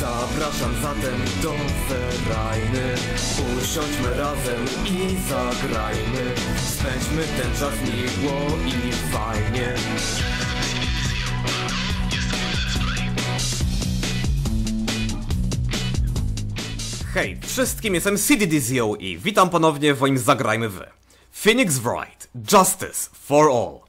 Zapraszam zatem do ferajny. Usiądźmy razem i zagrajmy. Spędźmy ten czas miło i fajnie. Hej, wszystkim, jestem CDDZO i witam ponownie w moim Zagrajmy w Phoenix Wright, Justice for All.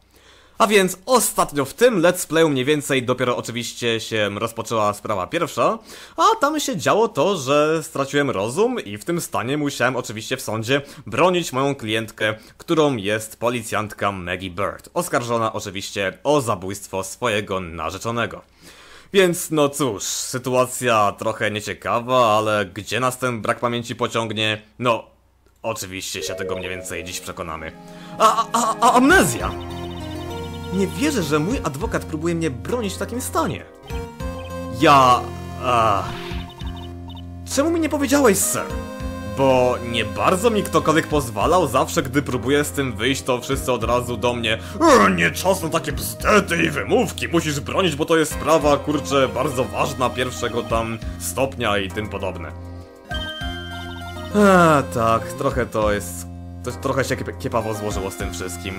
A więc ostatnio w tym let's playu mniej więcej dopiero oczywiście się rozpoczęła sprawa pierwsza, a tam się działo to, że straciłem rozum i w tym stanie musiałem oczywiście w sądzie bronić moją klientkę, którą jest policjantka Maggey Byrde, oskarżona oczywiście o zabójstwo swojego narzeczonego. Więc no cóż, sytuacja trochę nieciekawa, ale gdzie nas ten brak pamięci pociągnie? No, oczywiście się tego mniej więcej dziś przekonamy. Amnezja! Nie wierzę, że mój adwokat próbuje mnie bronić w takim stanie. Czemu mi nie powiedziałeś, sir? Bo nie bardzo mi ktokolwiek pozwalał, zawsze gdy próbuję z tym wyjść, to wszyscy od razu do mnie nie czas na takie bzdety i wymówki, musisz bronić, bo to jest sprawa, kurczę, bardzo ważna, pierwszego tam stopnia i tym podobne. Tak, trochę to jest... trochę się kiepawo złożyło z tym wszystkim.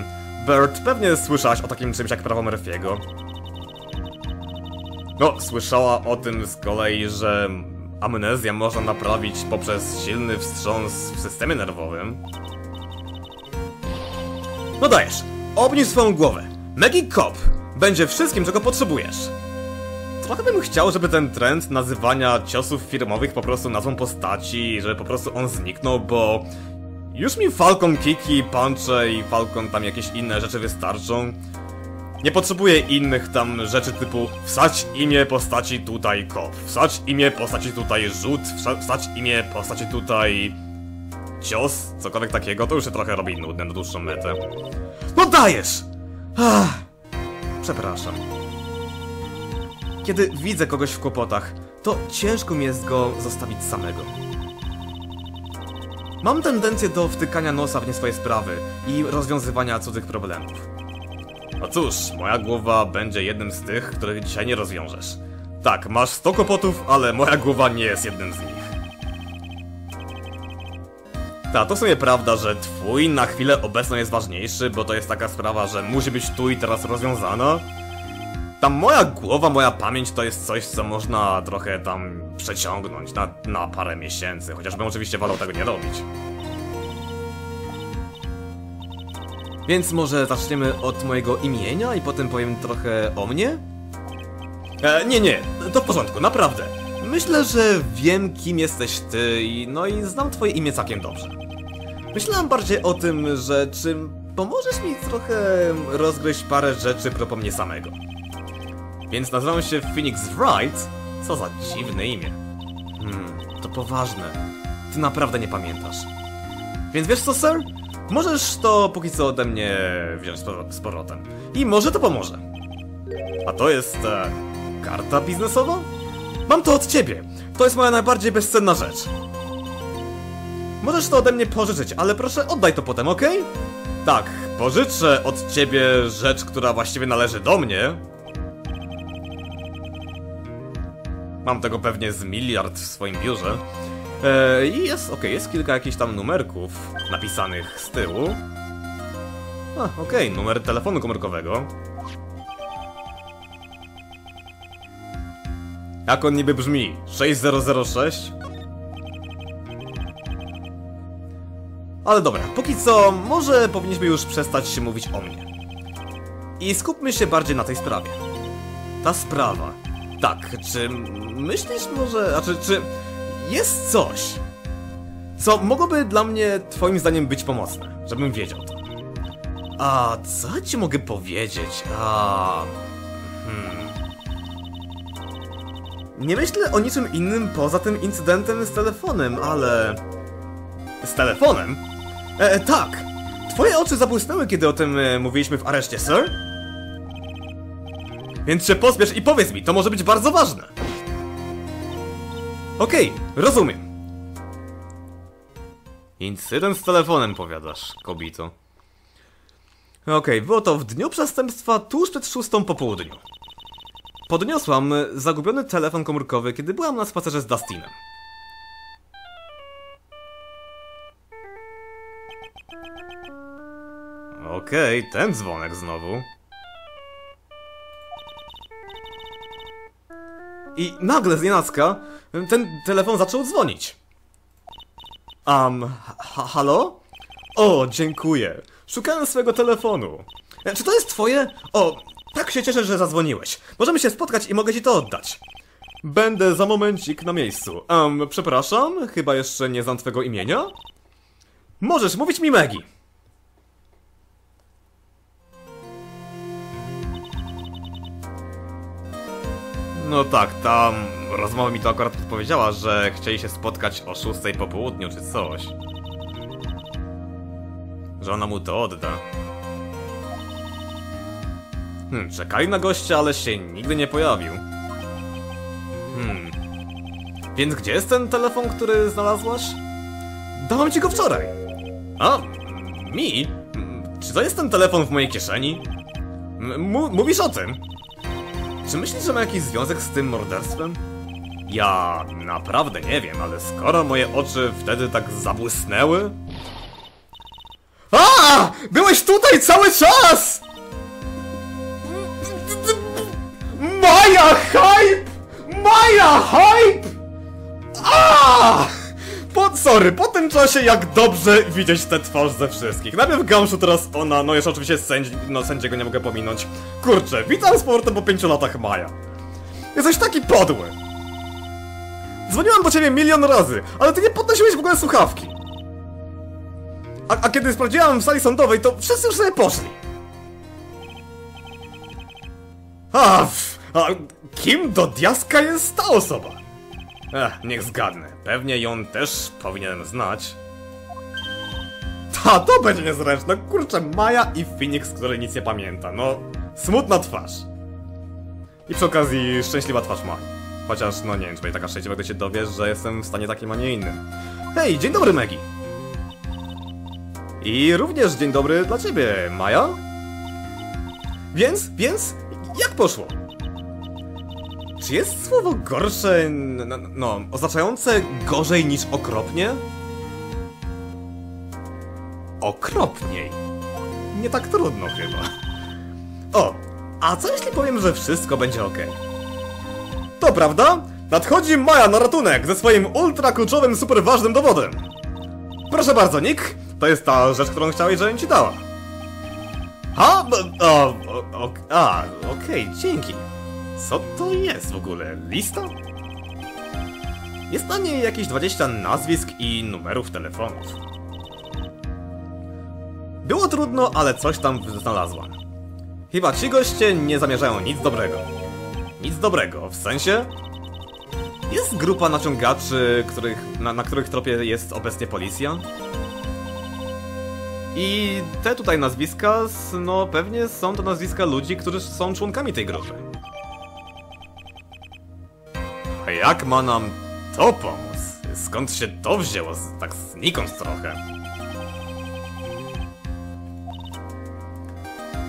Byrde, pewnie słyszałaś o takim czymś jak Prawo Murphy'ego. No, słyszała o tym z kolei, że... amnezję można naprawić poprzez silny wstrząs w systemie nerwowym. No dajesz, obniż swoją głowę. Magic Cop będzie wszystkim, czego potrzebujesz. Trochę bym chciał, żeby ten trend nazywania ciosów firmowych po prostu nazwą postaci, żeby po prostu on zniknął, bo... już mi Falcon Kiki, Punche i Falcon tam jakieś inne rzeczy wystarczą. Nie potrzebuję innych tam rzeczy typu wsadź imię postaci tutaj kop, wsadź imię postaci tutaj rzut, wsadź imię postaci tutaj... cios, cokolwiek takiego, to już się trochę robi nudne na dłuższą metę. No dajesz! Przepraszam. Kiedy widzę kogoś w kłopotach, to ciężko mi jest go zostawić samego. Mam tendencję do wtykania nosa w nie swoje sprawy i rozwiązywania cudzych problemów. No cóż, moja głowa będzie jednym z tych, których dzisiaj nie rozwiążesz. Tak, masz 100 kłopotów, ale moja głowa nie jest jednym z nich. Ta, to w sumie prawda, że twój na chwilę obecną jest ważniejszy, bo to jest taka sprawa, że musi być tu i teraz rozwiązana. Tam moja głowa, moja pamięć to jest coś, co można trochę tam przeciągnąć na parę miesięcy, chociażbym oczywiście wolał tego nie robić. Więc może zaczniemy od mojego imienia i potem powiem trochę o mnie? Nie, to w porządku, naprawdę. Myślę, że wiem, kim jesteś ty i no i znam twoje imię całkiem dobrze. Myślałem bardziej o tym, że czym pomożesz mi trochę rozgryźć parę rzeczy propos mnie samego. Więc nazywam się Phoenix Wright? Co za dziwne imię. To poważne. Ty naprawdę nie pamiętasz. Więc wiesz co, sir? Możesz to póki co ode mnie wziąć z powrotem. I może to pomoże. A to jest... karta biznesowa? Mam to od ciebie. To jest moja najbardziej bezcenna rzecz. Możesz to ode mnie pożyczyć, ale proszę oddaj to potem, ok? Tak, pożyczę od ciebie rzecz, która właściwie należy do mnie. Mam tego pewnie z miliard w swoim biurze. I jest, jest kilka jakichś tam numerków napisanych z tyłu. Numer telefonu komórkowego. Jak on niby brzmi? 6006? Ale dobra, póki co może powinniśmy już przestać się mówić o mnie. I skupmy się bardziej na tej sprawie. Ta sprawa. Tak, czy myślisz może... Jest coś, co mogłoby dla mnie, twoim zdaniem, być pomocne, żebym wiedział to. A co ci mogę powiedzieć? Nie myślę o niczym innym poza tym incydentem z telefonem, ale... Z telefonem? Tak! Twoje oczy zabłysnęły, kiedy o tym mówiliśmy w areszcie, sir? Więc się pospiesz i powiedz mi, to może być bardzo ważne! Okej, rozumiem. Incydent z telefonem, powiadasz, kobito. Było to w dniu przestępstwa tuż przed 6 po południu. Podniosłam zagubiony telefon komórkowy, kiedy byłam na spacerze z Dustinem. Okej, ten dzwonek znowu. I nagle znienacka ten telefon zaczął dzwonić. Halo? O, dziękuję. Szukałem swojego telefonu. Czy to jest twoje? O, tak się cieszę, że zadzwoniłeś. Możemy się spotkać i mogę ci to oddać. Będę za momencik na miejscu. Przepraszam, chyba jeszcze nie znam twego imienia? Możesz mówić mi Maggey. No tak, ta rozmowa mi to akurat podpowiedziała, że chcieli się spotkać o 6 po południu czy coś. Że ona mu to odda. Czekali na gościa, ale się nigdy nie pojawił. Więc gdzie jest ten telefon, który znalazłaś? Dałam ci go wczoraj. Mi? Czy to jest ten telefon w mojej kieszeni? Mówisz o tym? Czy myślisz, że ma jakiś związek z tym morderstwem? Ja naprawdę nie wiem, ale skoro moje oczy wtedy tak zabłysnęły... Byłeś tutaj cały czas! Maya hype! Maya hype! Sorry, po tym czasie jak dobrze widzieć tę twarz ze wszystkich. Najpierw Gamszu, teraz ona, no jeszcze oczywiście sędziego nie mogę pominąć. Kurczę, witam z powrotem po 5 latach, Maya. Jesteś taki podły. Dzwoniłam do ciebie milion razy, ale ty nie podnosiłeś w ogóle słuchawki. A kiedy sprawdziłam w sali sądowej, to wszyscy już sobie poszli. Kim do diaska jest ta osoba? Niech zgadnę. Pewnie ją też powinienem znać. To będzie niezręczne. Kurczę, Maya i Phoenix, który nic nie pamięta. No, smutna twarz. I przy okazji szczęśliwa twarz ma. Chociaż, no nie wiem, czy będzie taka szczęśliwa, gdy się dowiesz, że jestem w stanie takim, a nie innym. Hej, dzień dobry, Maggey. I również dzień dobry dla ciebie, Maya. Więc, jak poszło? Czy jest słowo gorsze, oznaczające gorzej niż okropnie? Okropniej. Nie tak trudno chyba. A co jeśli powiem, że wszystko będzie ok? To prawda? Nadchodzi Maya na ratunek ze swoim ultra kluczowym, super ważnym dowodem. Proszę bardzo, Nick. To jest ta rzecz, którą chciałeś, żebym ci dała. Okej, dzięki. Co to jest w ogóle? Lista? Jest na niej jakieś 20 nazwisk i numerów telefonów. Było trudno, ale coś tam znalazłam. Chyba ci goście nie zamierzają nic dobrego. Nic dobrego, w sensie... Jest grupa naciągaczy, na których tropie jest obecnie policja. I te tutaj nazwiska, no pewnie są to nazwiska ludzi, którzy są członkami tej grupy. A jak ma nam to pomóc? Skąd się to wzięło? Tak znikąd trochę.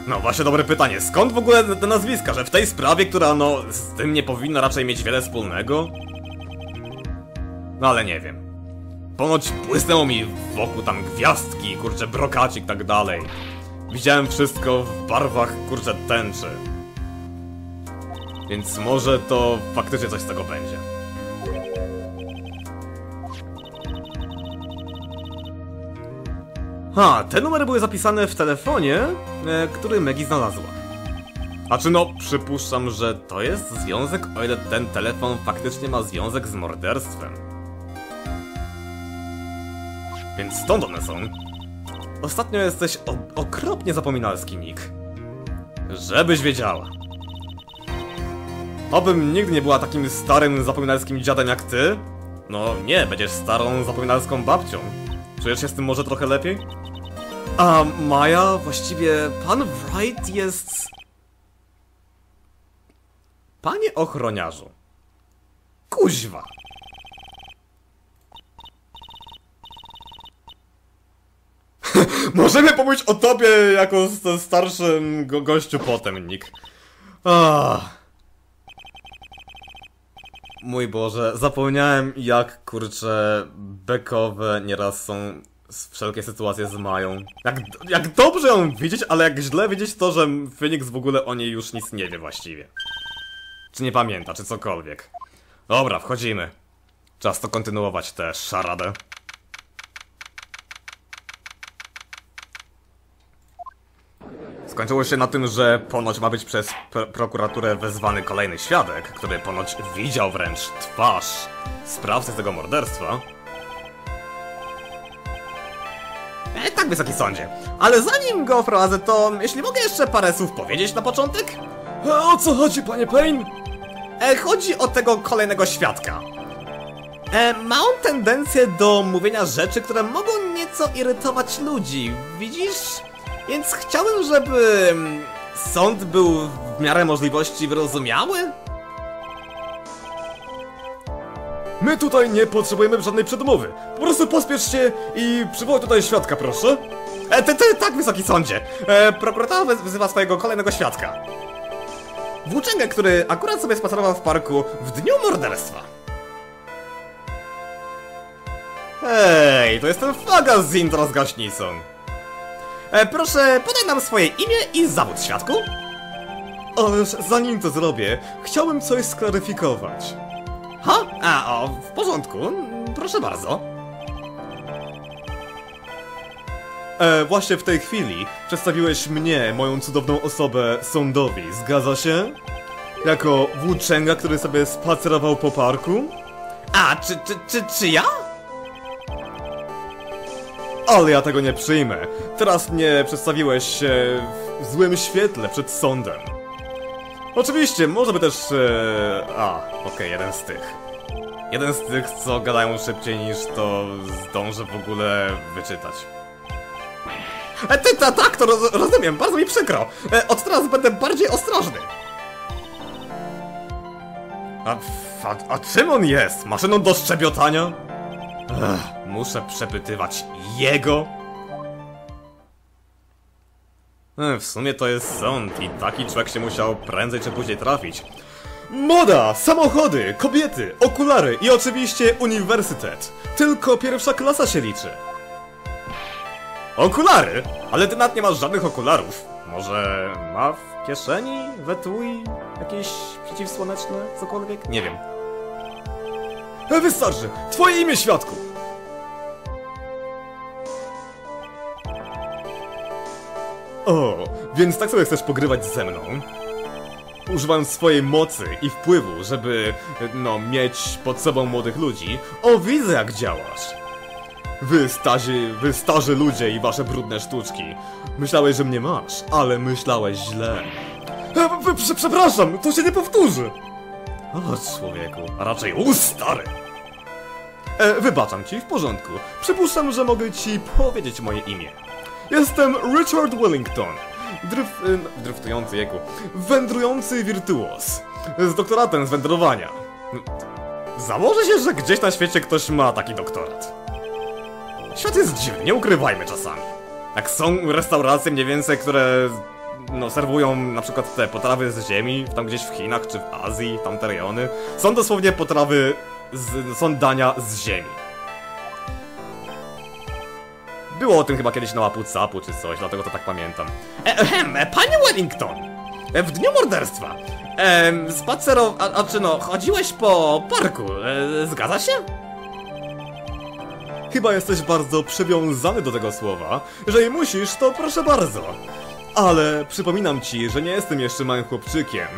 No właśnie dobre pytanie, skąd w ogóle te nazwiska, że w tej sprawie, która no z tym nie powinna raczej mieć wiele wspólnego? No ale nie wiem. Ponoć błysnęło mi wokół tam gwiazdki, kurczę, brokacik, tak dalej. Widziałem wszystko w barwach, kurczę, tęczy. Więc może to faktycznie coś z tego będzie. Te numery były zapisane w telefonie, który Maggey znalazła. Przypuszczam, że to jest związek, o ile ten telefon faktycznie ma związek z morderstwem. Więc stąd one są. Ostatnio jesteś okropnie zapominalski, Nick. Żebyś wiedziała. Obym nigdy nie była takim starym, zapominalskim dziadem jak ty. No nie, będziesz starą, zapominalską babcią. Czujesz się z tym może trochę lepiej? A Maya, właściwie pan Wright jest... Panie ochroniarzu. Kuźwa. Możemy pomówić o tobie jako starszym gościu potem, Nick. Mój Boże, zapomniałem jak, kurczę, bekowe nieraz są wszelkie sytuacje z Mają. Jak dobrze ją widzieć, ale jak źle widzieć to, że Phoenix w ogóle o niej już nic nie wie właściwie. Czy nie pamięta, czy cokolwiek. Dobra, wchodzimy. Czas to kontynuować tę szaradę. Skończyło się na tym, że ponoć ma być przez prokuraturę wezwany kolejny świadek, który ponoć widział wręcz twarz sprawcy tego morderstwa. Tak, Wysoki Sądzie. Ale zanim go wprowadzę, to jeśli mogę jeszcze parę słów powiedzieć na początek? O co chodzi, panie Payne? Chodzi o tego kolejnego świadka. Ma on tendencję do mówienia rzeczy, które mogą nieco irytować ludzi, widzisz? Więc chciałem, żeby sąd był w miarę możliwości wyrozumiały? My tutaj nie potrzebujemy żadnej przedmowy. Po prostu pospiesz się i przywołaj tutaj świadka, proszę. Tak, Wysoki Sądzie. Prokurator wzywa swojego kolejnego świadka. Włóczęgę, który akurat sobie spacerował w parku w dniu morderstwa. Hej, to jest ten fagas z intro z gaśnicą. Proszę, podaj nam swoje imię i zawód, świadku. Ależ zanim to zrobię, chciałbym coś sklaryfikować. Ha? W porządku. Proszę bardzo. Właśnie w tej chwili przedstawiłeś mnie, moją cudowną osobę, sądowi. Zgadza się? Jako włóczęga, który sobie spacerował po parku? Czy ja? Ale ja tego nie przyjmę. Teraz mnie przedstawiłeś się w złym świetle przed sądem. Oczywiście, może by też... okej, jeden z tych. Jeden z tych, co gadają szybciej niż to zdążę w ogóle wyczytać. Tak, to rozumiem, bardzo mi przykro. Od teraz będę bardziej ostrożny. A czym on jest? Maszyną do szczebiotania? Muszę przepytywać jego? W sumie to jest sąd i taki człowiek się musiał prędzej czy później trafić. Moda, samochody, kobiety, okulary i oczywiście uniwersytet. Tylko pierwsza klasa się liczy. Okulary? Ale ty nawet nie masz żadnych okularów. Może ma w kieszeni, we tui, jakieś przeciwsłoneczne, cokolwiek? Nie wiem. Wystarczy! Twoje imię, świadku! O, więc tak sobie chcesz pogrywać ze mną? Używam swojej mocy i wpływu, żeby, mieć pod sobą młodych ludzi. O, widzę jak działasz! Wy starzy ludzie i wasze brudne sztuczki. Myślałeś, że mnie masz, ale myślałeś źle. Przepraszam, to się nie powtórzy! O, człowieku, a raczej stary! Wybaczam ci, w porządku. Przypuszczam, że mogę ci powiedzieć moje imię. Jestem Richard Wellington, wędrujący wirtuos, z doktoratem z wędrowania. Założę się, że gdzieś na świecie ktoś ma taki doktorat. Świat jest dziwny, nie ukrywajmy czasami. Jak są restauracje mniej więcej, które... serwują na przykład te potrawy z ziemi, tam gdzieś w Chinach czy w Azji, tamte rejony. Są dosłownie potrawy, są dania z ziemi. Było o tym chyba kiedyś na łapu-capu czy coś, dlatego to tak pamiętam. Panie Wellington! W dniu morderstwa! Chodziłeś po parku, zgadza się? Chyba jesteś bardzo przywiązany do tego słowa. Jeżeli musisz, to proszę bardzo. Ale przypominam ci, że nie jestem jeszcze małym chłopczykiem,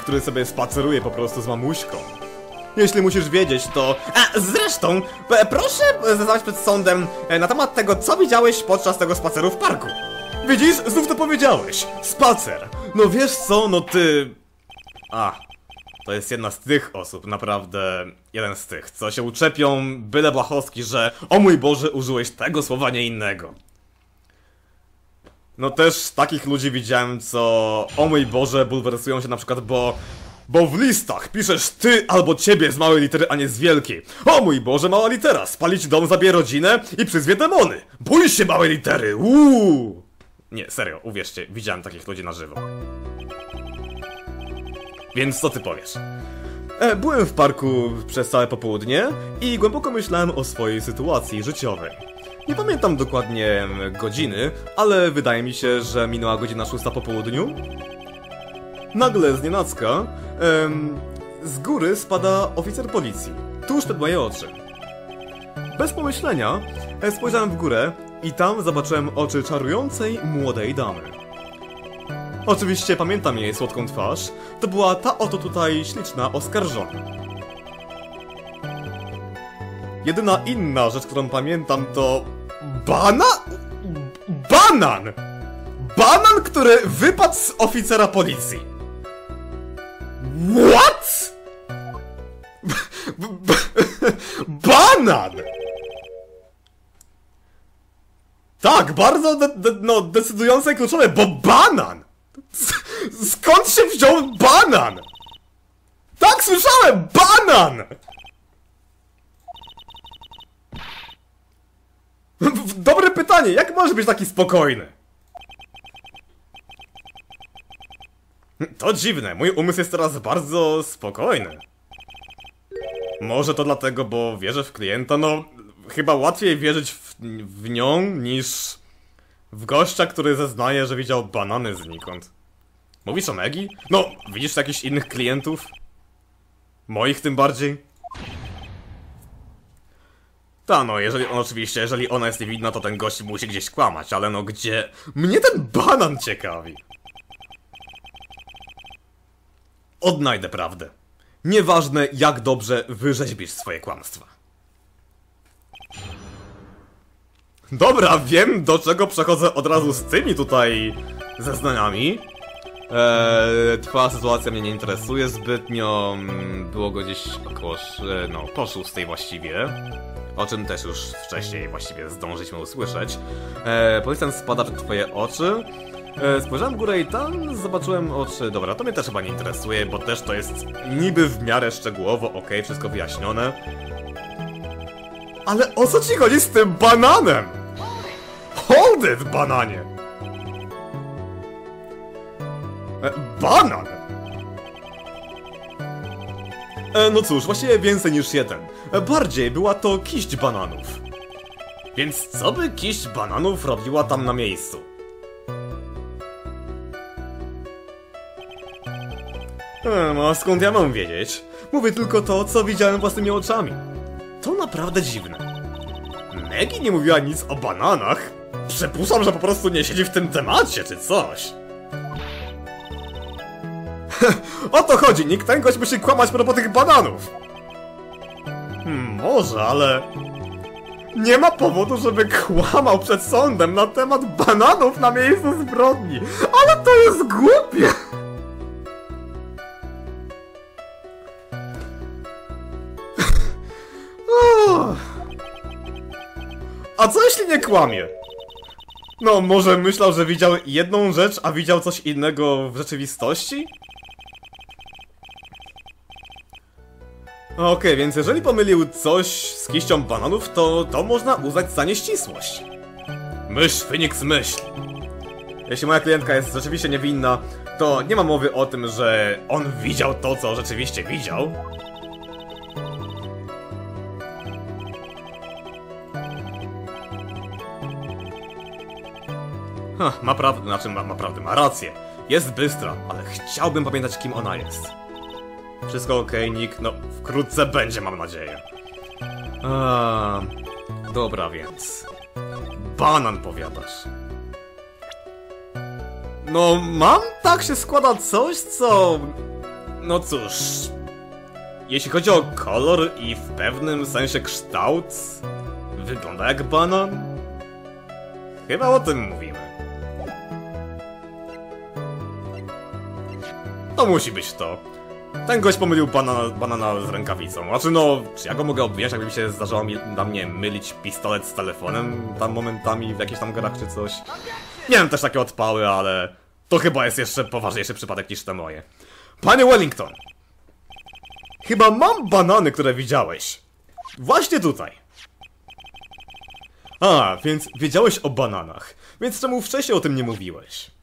który sobie spaceruje po prostu z mamuśką. Jeśli musisz wiedzieć, to... Zresztą, proszę zeznawać przed sądem na temat tego, co widziałeś podczas tego spaceru w parku. Widzisz? Znów to powiedziałeś. Spacer. No wiesz co? No ty... To jest jedna z tych osób, naprawdę... Jeden z tych, co się uczepią byle błahostki, że o mój Boże, użyłeś tego słowa, nie innego. No też takich ludzi widziałem, co... O mój Boże, bulwersują się na przykład, bo w listach piszesz ty albo ciebie z małej litery, a nie z wielkiej. O mój Boże, mała litera! Spalić dom, zabije rodzinę i przyzwie demony! Bój się małej litery! Uuu! Nie, serio, uwierzcie, widziałem takich ludzi na żywo. Więc co ty powiesz? Byłem w parku przez całe popołudnie i głęboko myślałem o swojej sytuacji życiowej. Nie pamiętam dokładnie godziny, ale wydaje mi się, że minęła godzina 6 po południu. Nagle znienacka z góry spada oficer policji, tuż przed moje oczy. Bez pomyślenia spojrzałem w górę i tam zobaczyłem oczy czarującej młodej damy. Oczywiście pamiętam jej słodką twarz, to była ta oto tutaj śliczna oskarżona. Jedyna inna rzecz, którą pamiętam, to... Banan! Banan, który wypadł z oficera policji! What?! Banan! Tak, bardzo decydujące i kluczowe, bo banan! Skąd się wziął banan?! Tak, słyszałem! Banan! Dobre pytanie, jak możesz być taki spokojny? To dziwne, mój umysł jest teraz bardzo spokojny. Może to dlatego, bo wierzę w klienta, no... Chyba łatwiej wierzyć w nią, niż... w gościa, który zeznaje, że widział banany znikąd. Mówisz o Maggey? No, widzisz jakichś innych klientów? Moich tym bardziej? Ta no, jeżeli ona jest niewinna, to ten gość musi gdzieś kłamać, ale no gdzie... Mnie ten banan ciekawi! Odnajdę prawdę. Nieważne, jak dobrze wyrzeźbisz swoje kłamstwa. Dobra, wiem do czego przechodzę od razu z tymi tutaj zeznaniami. Twoja sytuacja mnie nie interesuje zbytnio. Było go gdzieś około... no, po 6 właściwie. O czym też już wcześniej właściwie zdążyliśmy usłyszeć. Policjant spada przed twoje oczy. Spojrzałem w górę i tam zobaczyłem oczy... Dobra, to mnie też chyba nie interesuje, bo też to jest niby w miarę szczegółowo, okej, wszystko wyjaśnione. Ale o co ci chodzi z tym bananem? Hold it, bananie! Banan! No cóż, właściwie więcej niż jeden. Bardziej była to kiść bananów. Więc co by kiść bananów robiła tam na miejscu? A skąd ja mam wiedzieć? Mówię tylko to, co widziałem własnymi oczami. To naprawdę dziwne. Maggey nie mówiła nic o bananach. Przypuszczam, że po prostu nie siedzi w tym temacie, czy coś. O to chodzi, nikt ten gość musi kłamać po tych bananów. Może, ale... Nie ma powodu, żeby kłamał przed sądem na temat bananów na miejscu zbrodni. Ale to jest głupie! A co jeśli nie kłamie? No, może myślał, że widział jedną rzecz, a widział coś innego w rzeczywistości? Okej, więc jeżeli pomylił coś z kiścią bananów, to można uznać za nieścisłość. Myśl, Phoenix, myśl! Jeśli moja klientka jest rzeczywiście niewinna, to nie ma mowy o tym, że on widział to, co rzeczywiście widział. Ma prawdę, znaczy ma rację. Jest bystra, ale chciałbym pamiętać, kim ona jest. Wszystko okej, Nick, no wkrótce będzie, mam nadzieję. Dobra, więc... Banan powiadasz. No, mam? Tak się składa coś, co... No cóż... Jeśli chodzi o kolor i w pewnym sensie kształt... Wygląda jak banan? Chyba o tym mówimy. To musi być to. Ten gość pomylił banana z rękawicą. Znaczy no, czy ja go mogę obwiniać, jakby mi się zdarzało na mnie mylić pistolet z telefonem tam momentami w jakichś tam grach czy coś? Miałem też takie odpały, ale to chyba jest jeszcze poważniejszy przypadek niż te moje. Panie Wellington! Chyba mam banany, które widziałeś. Właśnie tutaj. A, więc wiedziałeś o bananach. Więc czemu wcześniej o tym nie mówiłeś?